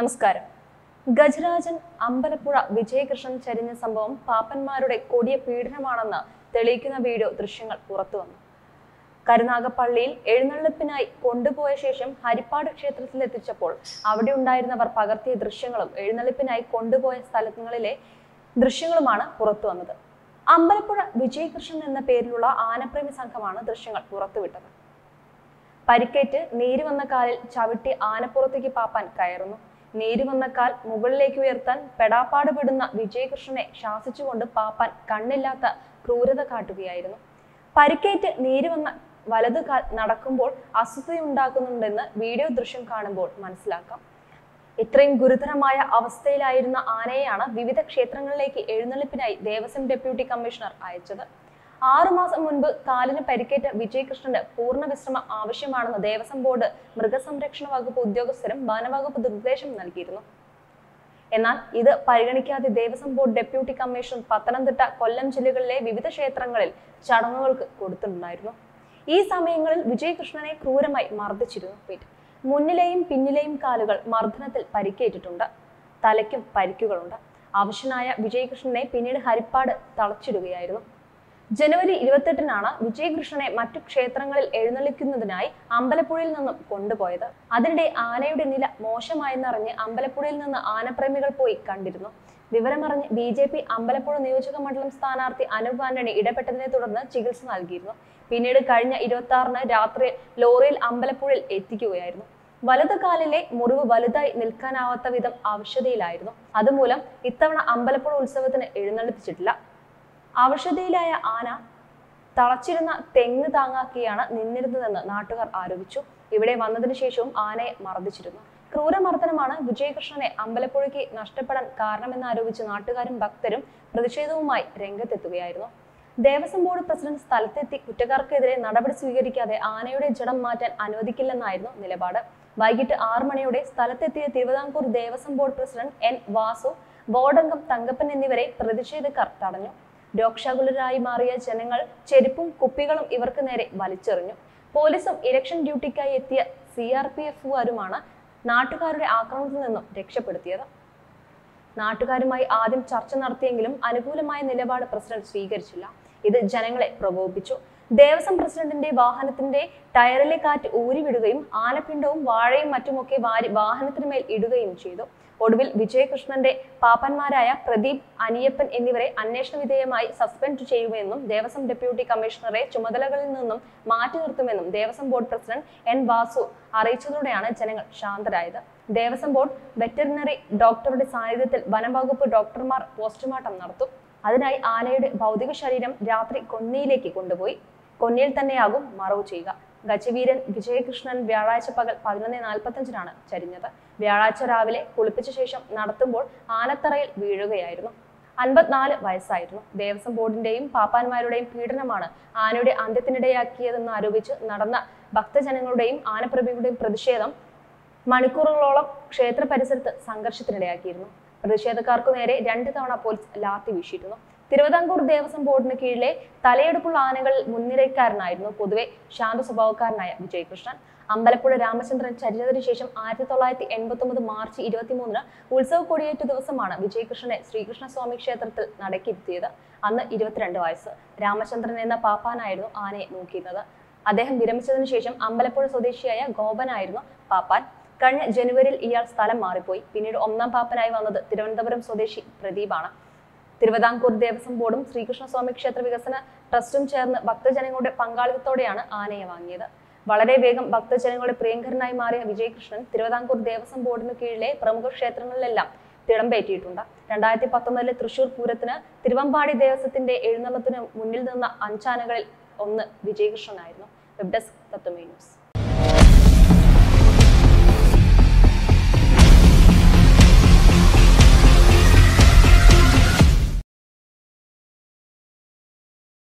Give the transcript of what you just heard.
നമസ്കാരം. ഗജരാജൻ അമ്പലപ്പുഴ വിജയകൃഷ്ണൻ ചരിഞ്ഞ സംഭവം പാപ്പന്മാരുടെ കൊടിയ പീഡനമാണെന്ന് തെളിയിക്കുന്ന വീഡിയോ ദൃശ്യങ്ങൾ പുറത്തുവന്നു. കരുനാഗപ്പള്ളിയിൽ എഴുന്നള്ളിപ്പിനായി കൊണ്ടുപോയ ശേഷം ഹരിപ്പാട് ക്ഷേത്രത്തിലെത്തിച്ചപ്പോൾ അവിടെ ഉണ്ടായിരുന്നവർ പകർത്തിയ ദൃശ്യങ്ങളും എഴുന്നള്ളിപ്പിനായി കൊണ്ടുപോയ സ്ഥലങ്ങളിലെ ദൃശ്യങ്ങളുമാണ് പുറത്തുവന്നത്. അമ്പലപ്പുഴ വിജയകൃഷ്ണൻ എന്ന പേരിലുള്ള ആനപ്രേമി സംഘമാണ് ദൃശ്യങ്ങൾ പുറത്തുവിട്ടത്. പരിക്കേറ്റ് നീര് വന്ന കാലിൽ ചവിട്ടി ആനപ്പുറത്തേക്ക് പാപ്പാൻ കയറുന്നു. നീര് വന്ന കാൽ മുകളിലേക്ക് ഉയർത്താൻ പെടാപ്പാടുപെടുന്ന വിജയകൃഷ്ണനെ ശാസിച്ചുകൊണ്ട് പാപ്പാൻ കണ്ണില്ലാത്ത ക്രൂരത കാട്ടുകയായിരുന്നു. പരിക്കേറ്റ് നീര് വന്ന വലതുകാൽ നടക്കുമ്പോൾ അസ്വസ്ഥതയുണ്ടാക്കുന്നുണ്ടെന്ന് വീഡിയോ ദൃശ്യം കാണുമ്പോൾ മനസ്സിലാക്കാം. ഇത്രയും ഗുരുതരമായ അവസ്ഥയിലായിരുന്ന ആനയെയാണ് വിവിധ ക്ഷേത്രങ്ങളിലേക്ക് എഴുന്നള്ളിപ്പിനായി ദേവസ്വം ഡെപ്യൂട്ടി കമ്മീഷണർ അയച്ചത്. 6 മാസം മുൻപ് കാലിന് പരിക്കേറ്റ വിജയകൃഷ്ണന് പൂർണ്ണ വിശ്രമം ആവശ്യമാണെന്ന് ദേവസ്വം ബോർഡ് മൃഗസംരക്ഷണ വകുപ്പ് ഉദ്യോഗസ്ഥരും വനവകുപ്പ് നിർദ്ദേശം നൽകിയിരുന്നു. എന്നാൽ ഇത് പരിഗണിക്കാതെ Devaswom board deputy commissioner Pathanamthitta, Kollam ജില്ലകളിലെ വിവിധ ക്ഷേത്രങ്ങളിൽ ചടങ്ങുകൾക്ക് കൊടുത്തിട്ടുണ്ടായിരുന്നു. ഈ സമയങ്ങളിൽ വിജയകൃഷ്ണനെ ക്രൂരമായി മർദ്ദിച്ചിരുന്നു. മുന്നിലെയും പിന്നിലെയും കാലുകൾ മർദ്ദനത്തിൽ പരിക്കേറ്റിട്ടുണ്ട്. തലയ്ക്കും പരിക്കുകളുണ്ട്. അവശനായ വിജയകൃഷ്ണനെ പിന്നീട് ഹരിപ്പാട് തളച്ചിടുകയായിരുന്നു. ജനുവരി 28-നാണ് വിജയകൃഷ്ണനെ മറ്റു ക്ഷേത്രങ്ങളിൽ എഴുന്നള്ളിക്കുന്നതിനായി അമ്പലപ്പുഴയിൽ നിന്നും കൊണ്ടുപോയത്. അതിനിടെ ആനയുടെ നില മോശമായെന്നറിഞ്ഞ് അമ്പലപ്പുഴയിൽ നിന്ന് ആനപ്രേമികൾ പോയി കണ്ടിരുന്നു. വിവരമറിഞ്ഞ് BJP അമ്പലപ്പുഴ നിയോജക മണ്ഡലം സ്ഥാനാർത്ഥി അനൂപ് ആന്റണി ഇടപെട്ടതിനെ തുടർന്ന് ചികിത്സ നൽകിയിരുന്നു. പിന്നീട് കഴിഞ്ഞ 26-ന് രാത്രി ലോറിയിൽ അമ്പലപ്പുഴയിൽ എത്തിക്കുകയായിരുന്നു. വലതുകാലിലെ മുറിവ് വലുതായി നിൽക്കാനാവാത്ത വിധം അവശതയിലായിരുന്നു. അതുമൂലം ഇത്തവണ അമ്പലപ്പുഴ ഉത്സവത്തിന് എഴുന്നള്ളിപ്പിച്ചിട്ടില്ല. അവശതയിലായ ആന തളച്ചിരുന്ന തെങ്ങ് താങ്ങാക്കിയാണ് നിന്നിരുന്നതെന്ന് നാട്ടുകാർ ആരോപിച്ചു. ഇവിടെ വന്നതിന് ശേഷവും ആനയെ മർദ്ദിച്ചിരുന്നു. ക്രൂരമർദ്ദനമാണ് വിജയകൃഷ്ണനെ അമ്പലപ്പുഴയ്ക്ക് നഷ്ടപ്പെടാൻ കാരണമെന്നാരോപിച്ച് നാട്ടുകാരും ഭക്തരും പ്രതിഷേധവുമായി രംഗത്തെത്തുകയായിരുന്നു. ദേവസ്വം ബോർഡ് പ്രസിഡന്റ് സ്ഥലത്തെത്തി കുറ്റക്കാർക്കെതിരെ നടപടി സ്വീകരിക്കാതെ ആനയുടെ ജഡം മാറ്റാൻ അനുവദിക്കില്ലെന്നായിരുന്നു നിലപാട്. വൈകിട്ട് 6 മണിയോടെ സ്ഥലത്തെത്തിയ Thiruvithamkoor Devaswom board president N. Vasu, ബോർഡംഗം തങ്കപ്പൻ എന്നിവരെ പ്രതിഷേധക്കാർ തടഞ്ഞു. രോക്ഷാകുലരായി മാറിയ ജനങ്ങൾ ചെരുപ്പും കുപ്പികളും ഇവർക്ക് നേരെ വലിച്ചെറിഞ്ഞു. പോലീസും ഇലക്ഷൻ ഡ്യൂട്ടിക്കായി എത്തിയ CRPFുകാരുമാണ് നാട്ടുകാരുടെ ആക്രമണത്തിൽ നിന്നും രക്ഷപ്പെടുത്തിയത്. നാട്ടുകാരുമായി ആദ്യം ചർച്ച നടത്തിയെങ്കിലും അനുകൂലമായ നിലപാട് പ്രസിഡന്റ് സ്വീകരിച്ചില്ല. ഇത് ജനങ്ങളെ പ്രകോപിപ്പിച്ചു. ദേവസ്വം പ്രസിഡന്റിന്റെ വാഹനത്തിന്റെ ടയറിലെ കാറ്റ് ഊരിവിടുകയും ആനപ്പിണ്ടവും വാഴയും മറ്റുമൊക്കെ വാരി വാഹനത്തിന് മേൽ ഇടുകയും ചെയ്തു. ഒടുവിൽ വിജയകൃഷ്ണന്റെ പാപ്പന്മാരായ പ്രദീപ്, അനിയപ്പൻ എന്നിവരെ അന്വേഷണ വിധേയമായി സസ്പെൻഡ് ചെയ്യുമെന്നും ദേവസ്വം ഡെപ്യൂട്ടി കമ്മീഷണറെ ചുമതലകളിൽ നിന്നും മാറ്റി നിർത്തുമെന്നും Devaswom board president N. Vasu അറിയിച്ചതോടെയാണ് ജനങ്ങൾ ശാന്തരായത്. ദേവസ്വം ബോർഡ് വെറ്ററിനറി ഡോക്ടറുടെ സാന്നിധ്യത്തിൽ വനംവകുപ്പ് ഡോക്ടർമാർ പോസ്റ്റ്മോർട്ടം നടത്തും. അതിനായി ആനയുടെ ഭൗതിക ശരീരം രാത്രി കൊന്നിയിലേക്ക് കൊണ്ടുപോയി കൊന്നിയിൽ തന്നെയാകും മറവ് ചെയ്യുക. ഗജവീരൻ വിജയകൃഷ്ണൻ വ്യാഴാഴ്ച പകൽ 11:45-നാണ് ചരിഞ്ഞത്. വ്യാഴാഴ്ച രാവിലെ കുളിപ്പിച്ച ശേഷം നടത്തുമ്പോൾ ആനത്തറയിൽ വീഴുകയായിരുന്നു. 54 വയസ്സായിരുന്നു. ദേവസ്വം ബോർഡിന്റെയും പാപ്പാന്മാരുടെയും പീഡനമാണ് ആനയുടെ അന്ത്യത്തിനിടയാക്കിയതെന്ന് ആരോപിച്ച് നടന്ന ഭക്തജനങ്ങളുടെയും ആനപ്രേമികളുടെയും പ്രതിഷേധം മണിക്കൂറുകളോളം ക്ഷേത്ര പരിസരത്ത് സംഘർഷത്തിനിടയാക്കിയിരുന്നു. പ്രതിഷേധക്കാർക്കു നേരെ 2 തവണ പോലീസ് ലാത്തി വീശിയിരുന്നു. തിരുവിതാംകൂർ ദേവസ്വം ബോർഡിന് കീഴിലെ തലയെടുപ്പുള്ള ആനകളിൽ മുൻനിരക്കാരനായിരുന്നു പൊതുവെ ശാന്ത സ്വഭാവക്കാരനായ വിജയകൃഷ്ണൻ. അമ്പലപ്പുഴ രാമചന്ദ്രൻ ചരിഞ്ഞതിനു ശേഷം 1989 മാർച്ച് 23-ന് ഉത്സവ കൊടിയേറ്റ ദിവസമാണ് വിജയകൃഷ്ണനെ ശ്രീകൃഷ്ണസ്വാമി ക്ഷേത്രത്തിൽ നടക്കിരുത്തിയത്. അന്ന് 22 വയസ്സ്. രാമചന്ദ്രൻ എന്ന പാപ്പാനായിരുന്നു ആനയെ നോക്കിയിരുന്നത്. അദ്ദേഹം വിരമിച്ചതിനു ശേഷം അമ്പലപ്പുഴ സ്വദേശിയായ ഗോപനായിരുന്നു പാപ്പാൻ. കഴിഞ്ഞ ജനുവരിയിൽ ഇയാൾ സ്ഥലം മാറിപ്പോയി. പിന്നീട് 1-ാം പാപ്പനായി വന്നത് തിരുവനന്തപുരം സ്വദേശി പ്രദീപാണ്. തിരുവിതാംകൂർ ദേവസ്വം ബോർഡും ശ്രീകൃഷ്ണസ്വാമി ക്ഷേത്ര വികസന ട്രസ്റ്റും ചേർന്ന് ഭക്തജനങ്ങളുടെ പങ്കാളിത്തത്തോടെയാണ് ആനയെ വാങ്ങിയത്. വളരെ വേഗം ഭക്തജനങ്ങളുടെ പ്രിയങ്കരനായി മാറിയ വിജയകൃഷ്ണൻ തിരുവിതാംകൂർ ദേവസ്വം ബോർഡിന് കീഴിലെ പ്രമുഖ ക്ഷേത്രങ്ങളിലെല്ലാം തിടമ്പേറ്റിയിട്ടുണ്ട്. 2019-ലെ തൃശൂർ പൂരത്തിന് തിരുവമ്പാടി ദേവസ്വത്തിന്റെ എഴുന്നള്ളത്തിന് മുന്നിൽ നിന്ന 5 ആനകളിൽ 1 വിജയകൃഷ്ണനായിരുന്നു. Web desk Tatwamayi news.